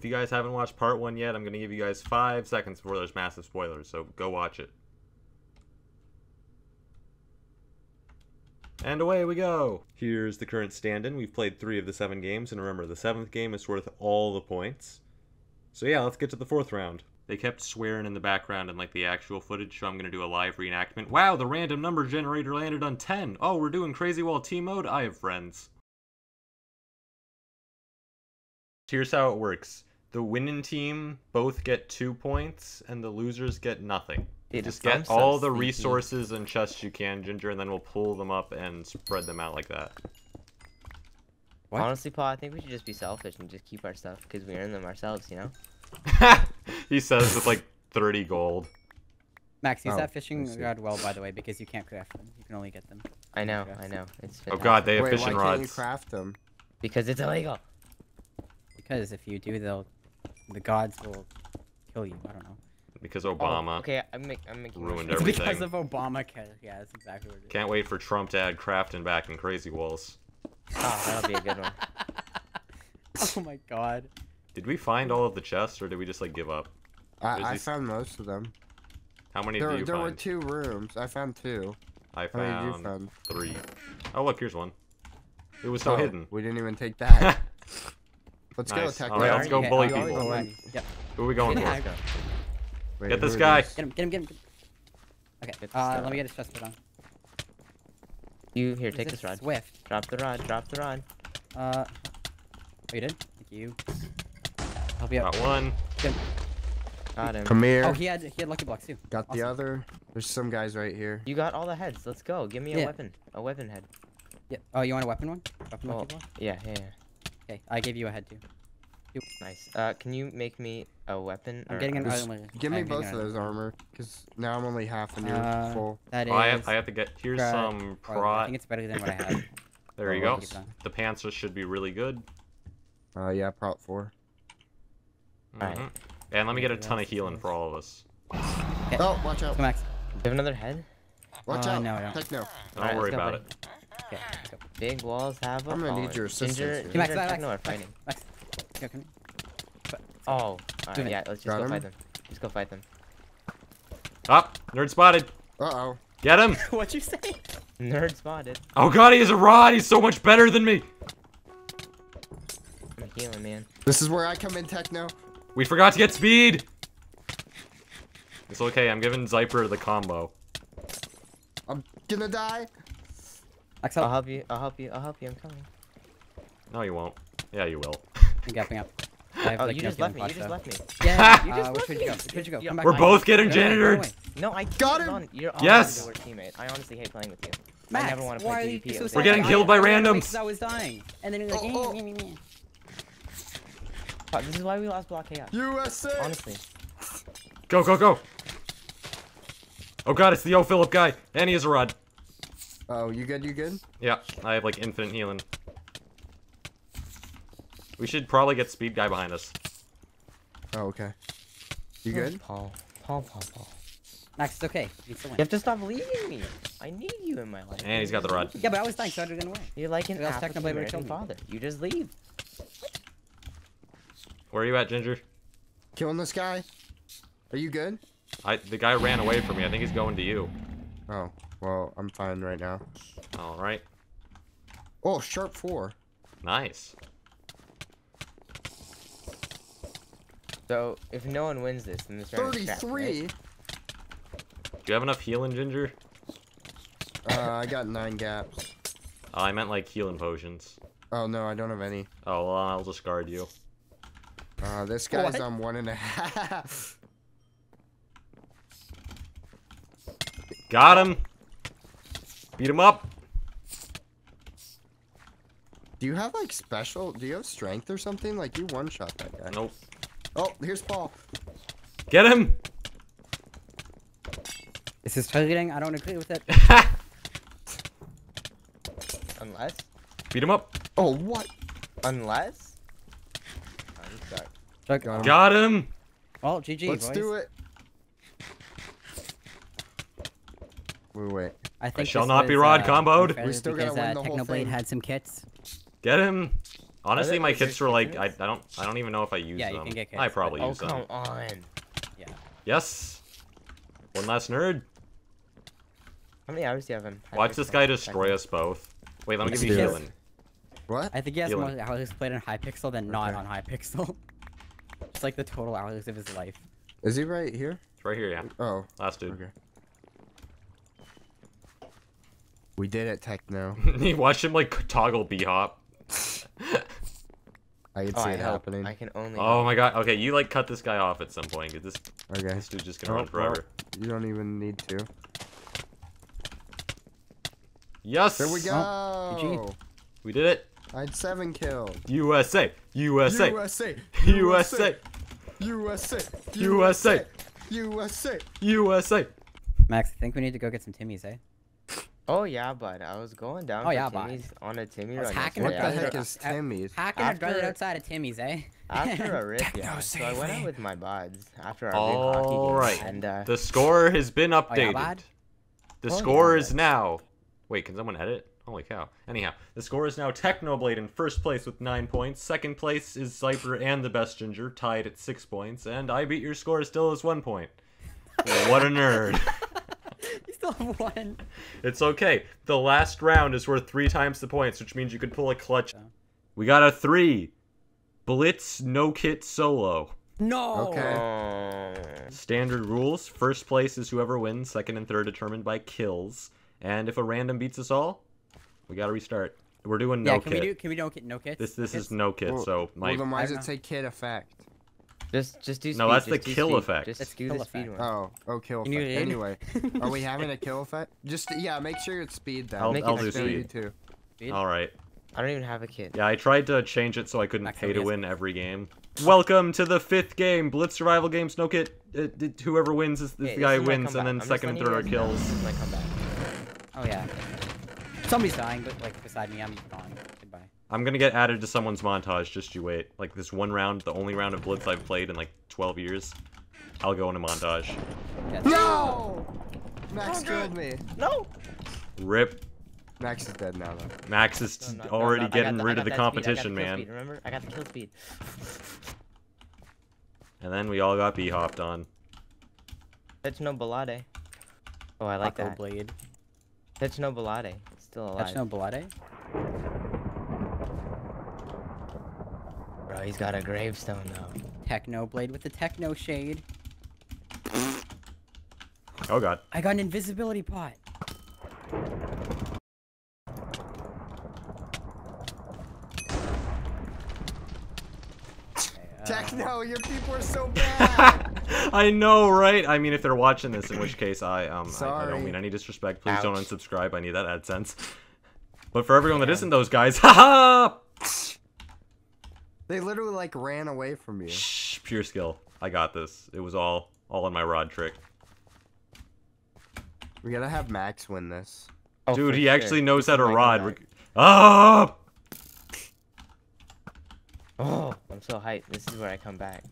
If you guys haven't watched part one yet, I'm going to give you guys 5 seconds before there's massive spoilers, so go watch it. And away we go! Here's the current stand-in. We've played 3 of the 7 games, and remember, the 7th game is worth all the points. So yeah, let's get to the 4th round. They kept swearing in the background in like the actual footage, so I'm gonna do a live reenactment. Wow, the random number generator landed on 10! Oh, we're doing crazy wall T-mode? I have friends. Here's how it works. The winning team both get 2 points, and the losers get nothing. Just get all the resources and chests you can, Ginger, and then we'll pull them up and spread them out like that. What? Honestly, Paul, I think we should just be selfish and just keep our stuff, because we earn them ourselves, you know? He says with, like, 30 gold. Max, use that fishing rod well, by the way, because you can't craft them. You can only get them. I know, I know. It's oh god, they have fishing rods. Why can't you craft them? Because it's illegal. Because if you do, they'll... the gods will kill you, I don't know. Because Obama ruined everything. It's because of Obamacare. Yeah, that's exactly what it is. Can't wait for Trump to add crafting back in Crazy Walls. Oh, that'll be a good one. Oh my god. Did we find all of the chests, or did we just, like, give up? I found most of them. How many did you find? There were 2 rooms. I found 2. I found 3. Oh, look, here's one. It was so hidden. We didn't even take that. Let's go attack. Alright, let's go bully people. Yep. Who are we going for? Wait, get this guy! Get him, get him, get him, get him! Okay, get let me get his chest put on. You, here, take this rod. Swift. Drop the rod, drop the rod. Oh, you did? Thank you. Help you out. Got one. Good. Got him. Come here. Oh, he had lucky blocks too. Got the other. There's some guys right here. You got all the heads, let's go. Give me a weapon. A weapon head. Yeah. Oh, you want a weapon one? Weapon lucky block? Yeah, yeah, yeah. Okay, I gave you a head too. Nice. Can you make me a weapon? I'm getting an armor. Give me both of those armor, because now I'm only half and you're full. That is I have to get... Here's some prot. I think it's better than what I had. There you go. The pants should be really good. Yeah, prot 4. Alright. And let me get a ton of healing for all of us. Okay. Oh, watch out. Come back. Do you have another head? Watch out. No, I don't. Techno. Don't worry about it. Okay, let's go. Big walls have a... I'm gonna need your assistance. Ginger and Techno are fighting. Yeah, oh, alright, yeah, let's just go fight them. Just go fight them. Up! Nerd spotted! Uh-oh. Get him! What'd you say? Nerd spotted. Oh god, he has a rod! He's so much better than me! I'm a healer, man. This is where I come in, Techno. We forgot to get speed! It's okay, I'm giving Zyper the combo. I'm gonna die! I'll help you, I'll help you, I'll help you, I'm coming. No, you won't. Yeah, you will. I'm gapping up. I have, like, you just left me. You just left me. Yeah. You just left me. Where'd you go? Come back. We're both getting janitored. No, I got him. Yes. Teammate. I honestly hate playing with you. Max, I never want to play PvP. We're getting killed by randoms. I was dying. And then you're like, this is why we lost block chaos. USA. Honestly. Go, go, go. Oh god, it's the O Philip guy, and he has a rod. Oh, you good? You good? Yeah, I have like infinite healing. We should probably get speed guy behind us. Oh, okay. You good? Paul. Max, it's okay. You have to stop leaving me. I need you in my life. And he's got the rod. Yeah, but I was dying, so I didn't win. You're like an African-American father. You just leave. Where are you at, Ginger? Killing this guy. Are you good? The guy ran away from me. I think he's going to you. Oh, well, I'm fine right now. All right. Oh, sharp 4. Nice. So, if no one wins this, then this round is crap, right? Do you have enough healing, Ginger? I got 9 gaps. I meant, like, healing potions. Oh, no, I don't have any. Oh, well, I'll discard you. This guy's on 1.5. Got him! Beat him up! Do you have, like, special... Do you have strength or something? Like, you one-shot that guy. Nope. Oh, here's Paul. Get him! This is targeting. I don't agree with it. Unless? Beat him up. Oh, what? Unless? I'm stuck. Got him! Well, GG, let's do it. Wait. I shall not be rod comboed. We still gotta win the whole thing. Technoblade had some kits. Get him! Honestly, my kits were like, I don't even know if I use them. You can get kits, I probably use them. Oh, come on. Yeah. Yes. One last nerd. How many hours do you have in? Watch this guy destroy us both. Wait, let me give you healing. What? I think he has more hours played on Hypixel than not on Hypixel. It's like the total hours of his life. Is he right here? It's right here, yeah. Oh. Last dude. Okay. We did it, Techno. He watched him like toggle B-hop. I can see it happening. I can only. Oh my god. Okay, you like cut this guy off at some point. Cause this dude's just gonna run forever. You don't even need to. Yes. There we go. Oh, we did it. I had 7 kills. USA. USA. USA. USA. USA. USA. USA. USA. Max, I think we need to go get some Timmies, eh? Oh yeah, bud. I was going down on a Timmy run. What the heck is Timmy's? Hacking a brother outside of Timmy's, eh? After a rip, yeah. So I went out with my buds after our big hockey game. Right. And, the score has been updated. The score is now... Wait, can someone edit? Holy cow. Anyhow, the score is now Technoblade in first place with 9 points. Second place is Zyper and the Best Ginger tied at 6 points. And I beat your score still as 1 point. Well, what a nerd. You still have 1. It's okay. The last round is worth 3 times the points, which means you could pull a clutch. Yeah. We got a 3. Blitz no kit solo. No. Okay. Standard rules. First place is whoever wins. Second and third determined by kills. And if a random beats us all, we gotta restart. We're doing no kit. Can we do no kit? This is no kit. So then why does it say kit effect? Just do speed. No, that's the kill effect. Just do the speed one. Oh, kill effect. Anyway, are we having a kill effect? Just, yeah, make sure it's speed, though. I'll do speed. Too. Speed? All right. I don't even have a kid. Yeah, I tried to change it so I couldn't pay to win every game. Welcome to the 5th game, Blitz Survival Games, no kit. Whoever wins, the guy wins, and then second and third are kills. Oh, yeah. Somebody's dying, but, like, beside me, I'm gone. Goodbye. I'm gonna get added to someone's montage, just you wait. Like, this one round, the only round of Blitz I've played in, like, 12 years. I'll go in a montage. Yes. No! Max killed me. No! RIP. Max is dead now, though. Max is already getting rid of the competition, man. Speed, remember? I got the kill speed. And then we all got B-hopped on. That's no Balade. Oh, I like that. Blade. That's no Balade. Still alive. That's no Balade? Bro, he's got a gravestone though. Technoblade with the techno shade. Oh god. I got an invisibility pot. Techno, your people are so bad. I know, right? I mean, if they're watching this, in which case I don't mean any disrespect. Please don't unsubscribe. I need that AdSense. But for everyone that isn't those guys, haha. They literally, like, ran away from you. Shh, pure skill. I got this. It was all on my rod trick. We gotta have Max win this. Oh, dude, he actually knows how to rod. Ah! Oh, I'm so hyped. This is where I come back.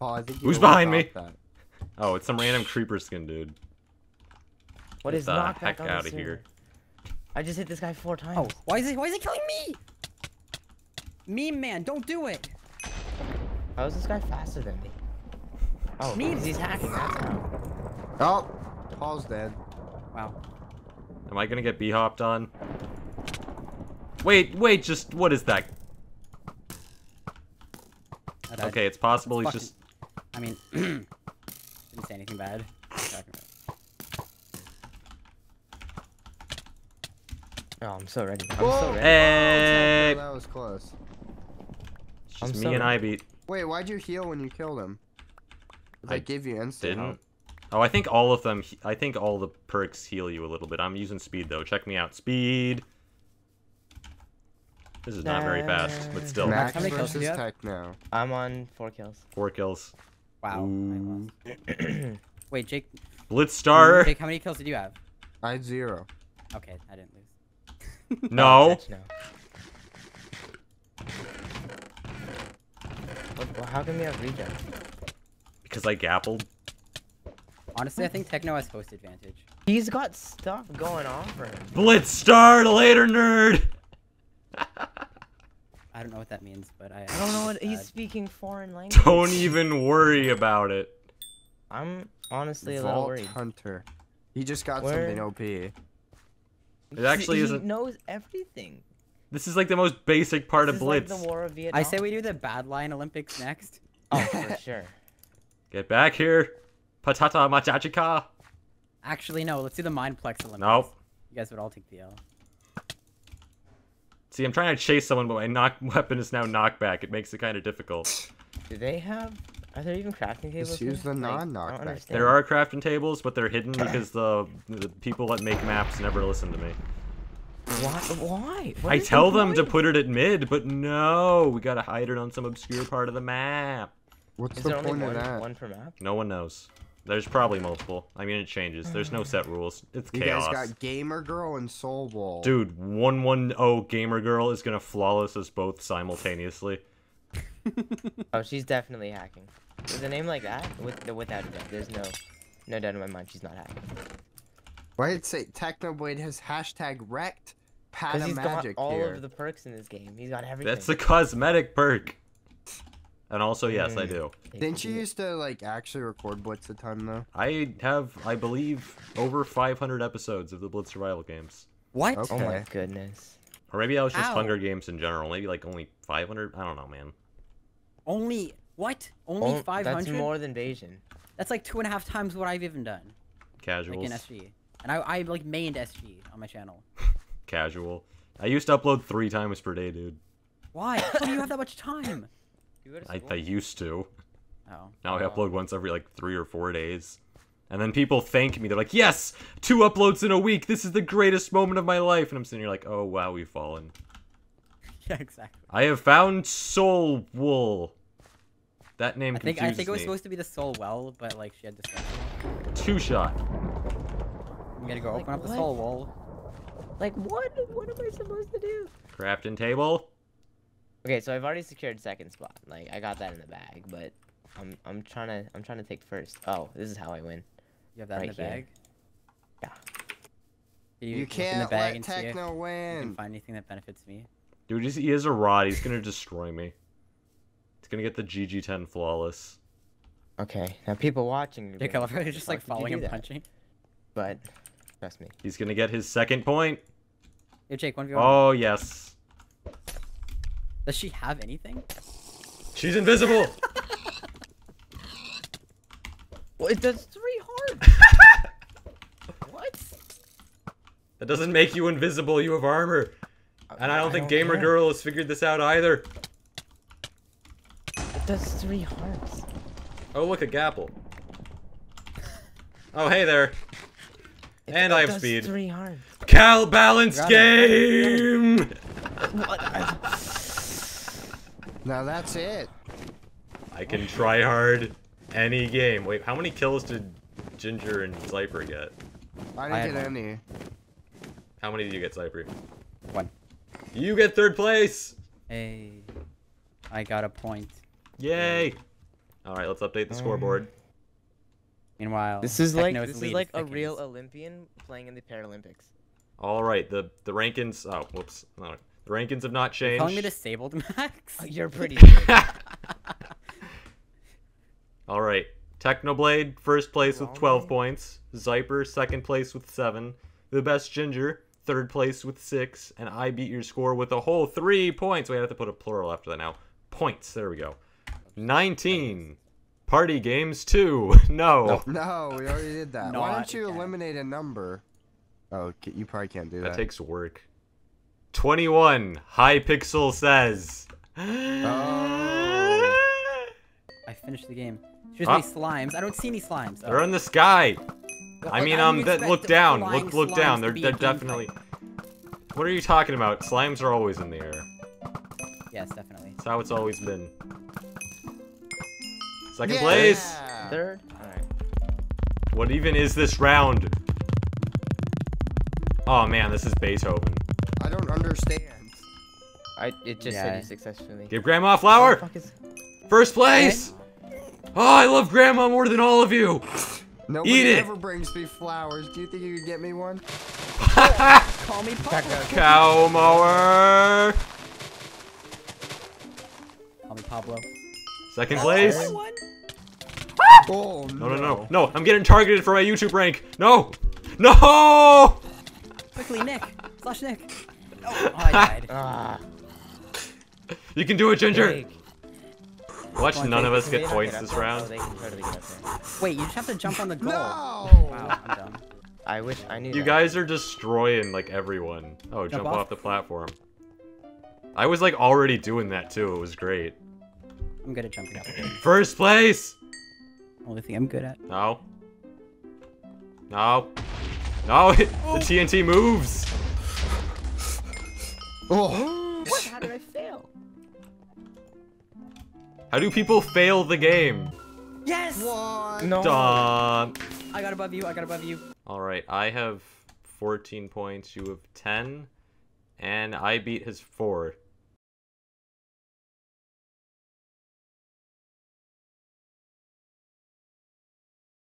Oh, I think who's behind me? That. Oh, it's some random creeper skin, dude. What is the heck out of here? I just hit this guy 4 times. Oh, why is he killing me? Meme man, don't do it. How is this guy faster than me? Oh, memes, he's hacking. That's how. Oh, Paul's dead. Wow. Am I gonna get B-hopped on? Wait, just what is that? Okay, it's possible he's just. I mean, didn't say anything bad. Oh, I'm so ready. Hey! Oh, that was close. It's just me and I beat. Wait, why'd you heal when you killed him? I gave you instant. Didn't. Oh, I think all of them. I think all the perks heal you a little bit. I'm using speed though. Check me out, speed. This is not very fast, but still. Max versus Techno. I'm on 4 kills. 4 kills. Wow. Wait, Jake. Blitzstar. Jake, how many kills did you have? I had 0. Okay, I didn't lose. No. Well, how can we have regen? Because I gappled. Honestly, I think Techno has host advantage. He's got stuff going on for him. Blitz start later, nerd! I don't know what that means, but I don't know what he's speaking foreign language. Don't even worry about it. I'm honestly a little worried. Hunter. He just got something OP. It actually is. He knows everything. This is like the most basic part of Blitz. Like the War of Vietnam. I say we do the Bad Lion Olympics next. Oh, for sure. Get back here, patata machachika. Actually, no. Let's do the Mindplex Olympics. Nope. You guys would all take the L. See, I'm trying to chase someone, but my weapon is now knockback. It makes it kind of difficult. Do they have? Are there even crafting tables? Just use the non-knockback. There are crafting tables, but they're hidden because the people that make maps never listen to me. Why? I tell them to put it at mid, but no, we gotta hide it on some obscure part of the map. What's the point of that? One per map? No one knows. There's probably multiple. I mean, it changes. There's no set rules. It's chaos. You guys got Gamer Girl and Soul Ball. Dude, 110 Gamer Girl is gonna flawless us both simultaneously. Oh, she's definitely hacking. With a name like that, without a doubt, there's no doubt in my mind she's not hacking. Why did it say Technoblade has hashtag wrecked? Because he's got all of the perks in this game. He's got everything. That's the cosmetic perk. And also, yes, I do. Didn't you used to, like, actually record Blitz a ton, though? I have, I believe, over 500 episodes of the Blitz Survival Games. What? Okay. Oh, my goodness. Or maybe I was just Hunger Games in general. Maybe, like, only 500? I don't know, man. Only, what? Only 500? That's more than Bayesian. That's, like, 2.5 times what I've even done. Casuals. Like, in SG. And I like, mained SG on my channel. Casual. I used to upload 3 times per day, dude. Why? How do you have that much time? I used to. Oh. Now I upload once every like 3 or 4 days. And then people thank me. They're like, yes! 2 uploads in a week! This is the greatest moment of my life! And I'm sitting here like, oh wow, we've fallen. Yeah, exactly. I have found Soul Wool. That name confuses me. I think it was supposed to be the Soul Well, but like she had to... 2-shot. I'm gonna go open up the Soul Wool. Like, what? What am I supposed to do? Crafting table. Okay, so I've already secured second spot. Like I got that in the bag, but I'm trying to take first. Oh, this is how I win. You have that in the bag? Yeah. You can't let Techno win. You can find anything that benefits me. Dude, he is a rod. He's gonna destroy me. He's gonna get the GG10 flawless. Okay, now people watching. Dick, I love how you're just like following and punching. But trust me. He's gonna get his second point. Here, Jake, 1v1. Oh yes. Does she have anything? She's invisible! Well, it does 3 hard! What? That doesn't make you invisible, you have armor. And I don't think Gamer Girl has figured this out either. It does 3 harms. Oh look, a gapple. Oh hey there. And I have speed. 3 harms. Cal balanced game! What? Now that's it. I can try hard any game. Wait, how many kills did Ginger and Zyper get? I didn't get any. How many did you get, Zyper? 1. You get 3rd place! Hey. I got a point. Yay! Alright, let's update the scoreboard. Meanwhile, this is like a real Olympian playing in the Paralympics. Alright, the rankings. Oh, whoops. Alright. The rankings have not changed. You're calling me disabled, Max? You're pretty good. Alright. Technoblade, 1st place with 12 points. Zyper, 2nd place with 7. The Best Ginger, 3rd place with 6. And I beat your score with a whole 3 points. Wait, I have to put a plural after that now. Points. There we go. 19. Party Games 2. No, we already did that. Why don't you eliminate a number? Oh, you probably can't do that. That takes work. 21. Hypixel says. Oh. I finished the game. There's no slimes. I don't see any slimes. They're in the sky. Well, I mean, look down. Look down. They're definitely. What are you talking about? Slimes are always in the air. Yes, definitely. That's how it's always been. 2nd place. 3rd. All right. What even is this round? Oh man, this is Beethoven. I don't understand. It just said you successfully. Give Grandma a flower! 1st place! Okay. Oh, I love Grandma more than all of you! Nobody Eat it. Ever brings me flowers. Do you think you could get me one? Call me Pablo. Cow mower. Call me Pablo. Second place. Oh, no. No, no, no. No, I'm getting targeted for my YouTube rank. No. No. Quickly, Nick. Slash Nick. Oh, I died. You can do it, Ginger. Watch none of us get points this round. Wait, you just have to jump on the goal. No! Wow, I'm done. I wish I knew. You guys are destroying like everyone. Oh, jump off the platform. I was like already doing that too. It was great. I'm good at jumping up. First place. Only thing I'm good at. No. No. No. The TNT moves. Oh. What? How did I fail? How do people fail the game? Yes! What? No. Duh. I got above you, I got above you. Alright, I have 14 points, you have 10, and I beat his 4.